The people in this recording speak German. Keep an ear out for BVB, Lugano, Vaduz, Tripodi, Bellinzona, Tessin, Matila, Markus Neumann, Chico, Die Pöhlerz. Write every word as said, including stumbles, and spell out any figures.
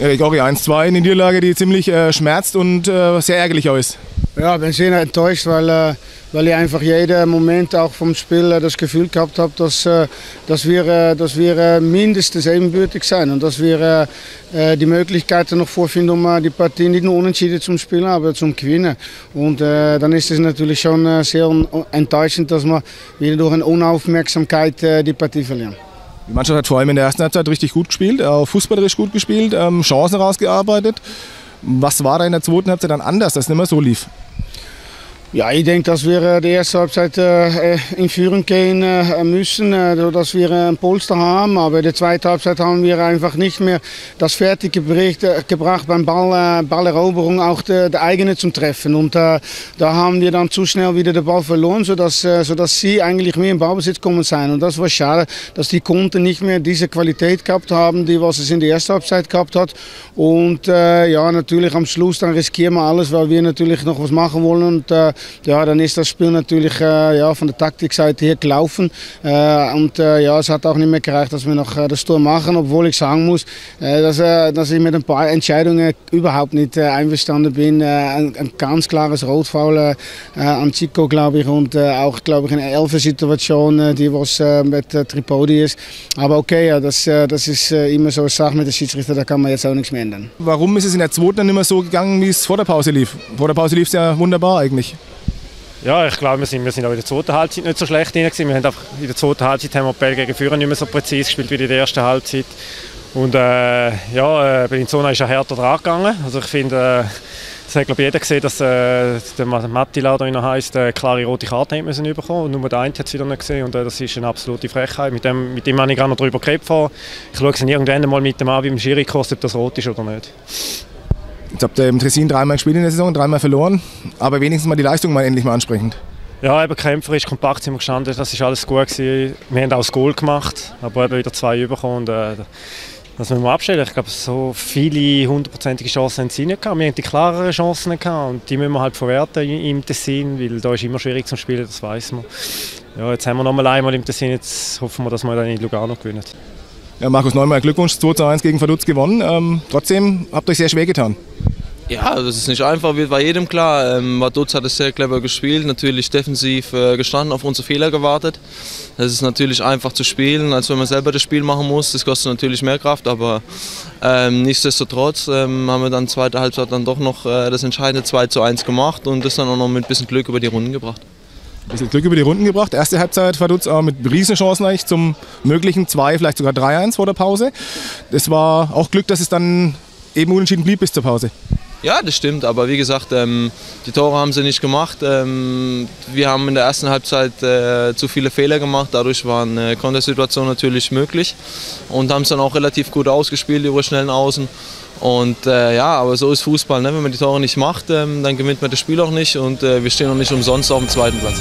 Ja, ich auch ja eins zwei in der Niederlage, die ziemlich äh, schmerzt und äh, sehr ärgerlich auch ist. Ja, ich bin sehr enttäuscht, weil, äh, weil ich einfach jeden Moment auch vom Spiel äh, das Gefühl gehabt habe, dass, äh, dass wir, äh, dass wir äh, mindestens ebenbürtig sind und dass wir äh, die Möglichkeiten noch vorfinden, um äh, die Partie nicht nur unentschieden zu spielen, aber zum Gewinnen. Und äh, dann ist es natürlich schon äh, sehr enttäuschend, dass wir wieder durch eine Unaufmerksamkeit äh, die Partie verlieren. Die Mannschaft hat vor allem in der ersten Halbzeit richtig gut gespielt, auch fußballerisch gut gespielt, ähm, Chancen rausgearbeitet. Was war da in der zweiten Halbzeit dann anders, dass es nicht mehr so lief? Ja, ich denke, dass wir die erste Halbzeit äh, in Führung gehen äh, müssen, äh, dass wir ein Polster haben. Aber die zweite Halbzeit haben wir einfach nicht mehr das fertig gebracht, beim Ball, äh, Balleroberung auch der, der eigene zum Treffen. Und äh, da haben wir dann zu schnell wieder den Ball verloren, sodass, äh, sodass sie eigentlich mehr im Ballbesitz kommen sein. Und das war schade, dass die Konter nicht mehr diese Qualität gehabt haben, die was es in der ersten Halbzeit gehabt hat. Und äh, ja, natürlich am Schluss dann riskieren wir alles, weil wir natürlich noch was machen wollen. Und, äh, ja, dann ist das Spiel natürlich äh, ja, von der Taktikseite her gelaufen äh, und äh, ja, es hat auch nicht mehr gereicht, dass wir noch äh, das Tor machen, obwohl ich sagen muss, äh, dass, äh, dass ich mit ein paar Entscheidungen überhaupt nicht äh, einverstanden bin. Äh, ein, ein ganz klares Rotfoul äh, an Chico, glaube ich, und äh, auch, glaube ich, eine Elfer-Situation, äh, die was äh, mit äh, Tripodi ist. Aber okay, ja, das, äh, das ist äh, immer so eine Sache mit den Schiedsrichter, da kann man jetzt auch nichts mehr ändern. Warum ist es in der zweiten nicht mehr so gegangen, wie es vor der Pause lief? Vor der Pause lief es ja wunderbar eigentlich. Ja, ich glaube, wir sind, wir sind auch in der zweiten Halbzeit nicht so schlecht rein gewesen. Wir haben einfach in der zweiten Halbzeit haben wir die Bälle gegen Führen nicht mehr so präzise gespielt wie in der ersten Halbzeit. Und äh, ja, äh, Bellinzona ist ja härter dran gegangen. Also ich finde, äh, das hat, glaube ich, jeder gesehen, dass äh, der Matila, der ihn heisst, eine klare rote Karte hat müssen bekommen. Und nur der eine hat es wieder nicht gesehen. Und äh, das ist eine absolute Frechheit. Mit dem, mit dem habe ich gerade noch darüber geredet. Ich schaue es irgendwann mal mit dem an, wie im Schiri kostet, ob das rot ist oder nicht. Jetzt habt ihr im Tessin dreimal gespielt in der Saison, dreimal verloren, aber wenigstens mal die Leistung mal endlich mal ansprechend. Ja, eben kämpferisch, kompakt sind wir gestanden, das war alles gut gewesen. Wir haben auch das Goal gemacht, aber eben wieder zwei überkommen. Und, äh, das müssen wir abstellen. Ich glaube, so viele hundertprozentige Chancen haben sie nicht gehabt. Wir hatten die klareren Chancen gehabt und die müssen wir halt verwerten im Tessin, weil da ist immer schwierig zum Spielen, das weiss man. Ja, jetzt haben wir noch mal einmal im Tessin, jetzt hoffen wir, dass wir dann in Lugano gewinnen. Ja, Markus Neumann, Glückwunsch, zwei zu eins gegen Vaduz gewonnen. Ähm, trotzdem habt ihr euch sehr schwer getan. Ja, das ist nicht einfach, wird bei jedem klar. Ähm, Vaduz hat es sehr clever gespielt, natürlich defensiv äh, gestanden, auf unsere Fehler gewartet. Das ist natürlich einfach zu spielen, als wenn man selber das Spiel machen muss. Das kostet natürlich mehr Kraft, aber ähm, nichtsdestotrotz ähm, haben wir dann zweite Halbzeit dann doch noch äh, das entscheidende zwei zu eins gemacht und das dann auch noch mit ein bisschen Glück über die Runden gebracht. Ein bisschen Glück über die Runden gebracht. Erste Halbzeit Vaduz auch mit Riesenchancen eigentlich zum möglichen zwei, vielleicht sogar drei eins vor der Pause. Das war auch Glück, dass es dann eben unentschieden blieb bis zur Pause. Ja, das stimmt, aber wie gesagt, ähm, die Tore haben sie nicht gemacht. Ähm, wir haben in der ersten Halbzeit äh, zu viele Fehler gemacht, dadurch war eine Kontersituation natürlich möglich und haben es dann auch relativ gut ausgespielt über schnellen Außen. Und äh, ja, aber so ist Fußball, ne? Wenn man die Tore nicht macht, ähm, dann gewinnt man das Spiel auch nicht und äh, wir stehen auch nicht umsonst auf dem zweiten Platz.